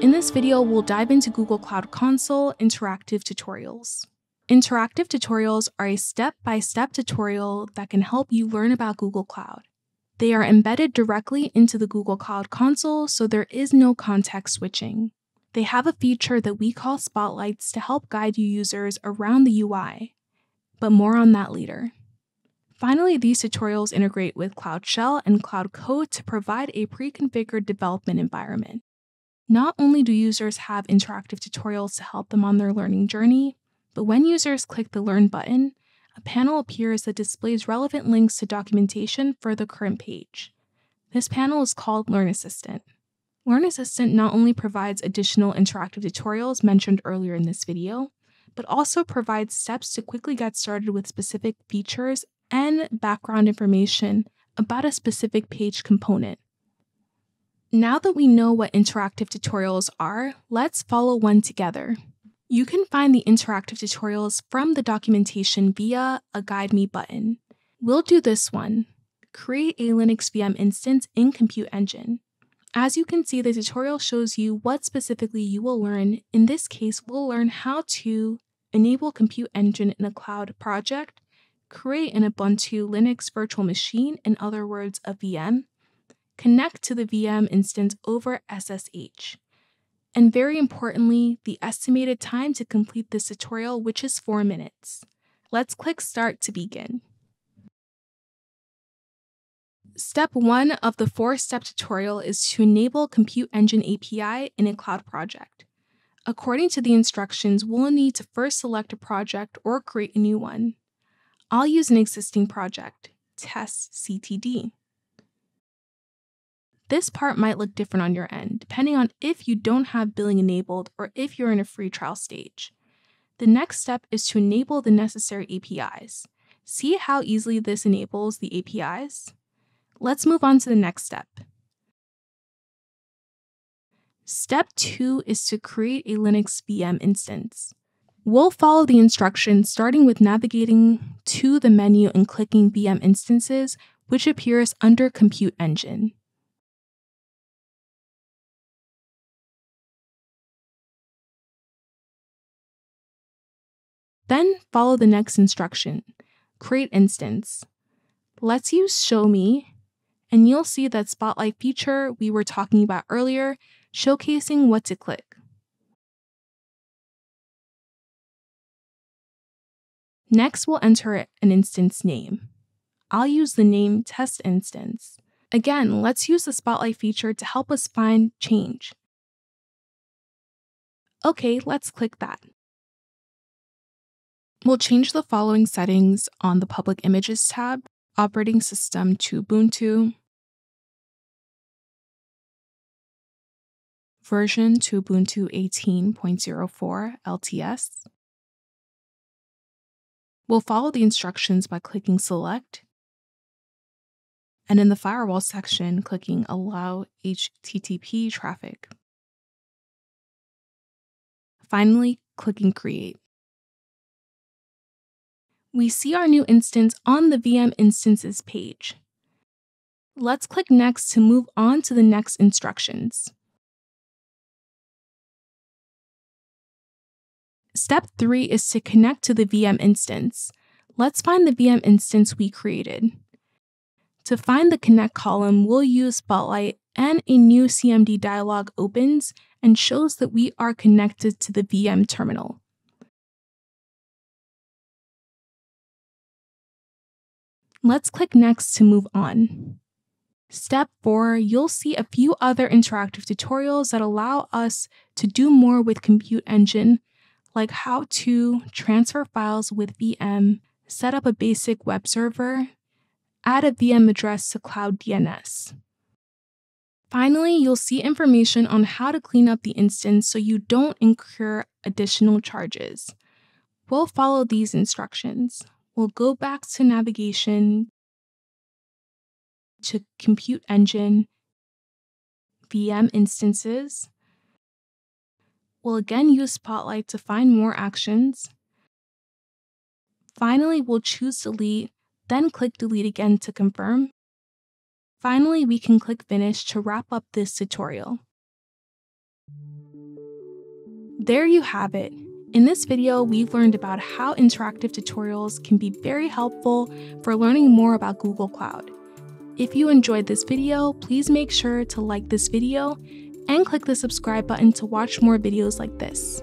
In this video, we'll dive into Google Cloud Console interactive tutorials. Interactive tutorials are a step-by-step tutorial that can help you learn about Google Cloud. They are embedded directly into the Google Cloud Console, so there is no context switching. They have a feature that we call Spotlights to help guide you users around the UI, but more on that later. Finally, these tutorials integrate with Cloud Shell and Cloud Code to provide a pre-configured development environment. Not only do users have interactive tutorials to help them on their learning journey, but when users click the Learn button, a panel appears that displays relevant links to documentation for the current page. This panel is called Learn Assistant. Learn Assistant not only provides additional interactive tutorials mentioned earlier in this video, but also provides steps to quickly get started with specific features and background information about a specific page component. Now that we know what interactive tutorials are, let's follow one together. You can find the interactive tutorials from the documentation via a Guide Me button. We'll do this one, Create a Linux VM Instance in Compute Engine. As you can see, the tutorial shows you what specifically you will learn. In this case, we'll learn how to enable Compute Engine in a cloud project, create an Ubuntu Linux virtual machine, in other words, a VM, connect to the VM instance over SSH. And very importantly, the estimated time to complete this tutorial, which is 4 minutes. Let's click Start to begin. Step one of the 4-step tutorial is to enable Compute Engine API in a cloud project. According to the instructions, we'll need to first select a project or create a new one. I'll use an existing project, Test CTD. This part might look different on your end, depending on if you don't have billing enabled or if you're in a free trial stage. The next step is to enable the necessary APIs. See how easily this enables the APIs? Let's move on to the next step. Step 2 is to create a Linux VM instance. We'll follow the instructions, starting with navigating to the menu and clicking VM Instances, which appears under Compute Engine. Then follow the next instruction, Create Instance. Let's use Show Me, and you'll see that Spotlight feature we were talking about earlier, showcasing what to click. Next, we'll enter an instance name. I'll use the name Test Instance. Again, let's use the Spotlight feature to help us find change. Okay, let's click that. We'll change the following settings on the Public Images tab, Operating System to Ubuntu, version to Ubuntu 18.04 LTS. We'll follow the instructions by clicking Select, and in the Firewall section, clicking Allow HTTP Traffic. Finally, clicking Create. We see our new instance on the VM Instances page. Let's click Next to move on to the next instructions. Step 3 is to connect to the VM instance. Let's find the VM instance we created. To find the Connect column, we'll use Spotlight, and a new CMD dialog opens and shows that we are connected to the VM terminal. Let's click Next to move on. Step 4, you'll see a few other interactive tutorials that allow us to do more with Compute Engine, like how to transfer files with VM, set up a basic web server, add a VM address to Cloud DNS. Finally, you'll see information on how to clean up the instance so you don't incur additional charges. We'll follow these instructions. We'll go back to Navigation, to Compute Engine, VM Instances. We'll again use Spotlight to find more actions. Finally, we'll choose Delete, then click Delete again to confirm, Finally, we can click Finish to wrap up this tutorial. There you have it. In this video, we've learned about how interactive tutorials can be very helpful for learning more about Google Cloud. If you enjoyed this video, please make sure to like this video and click the subscribe button to watch more videos like this.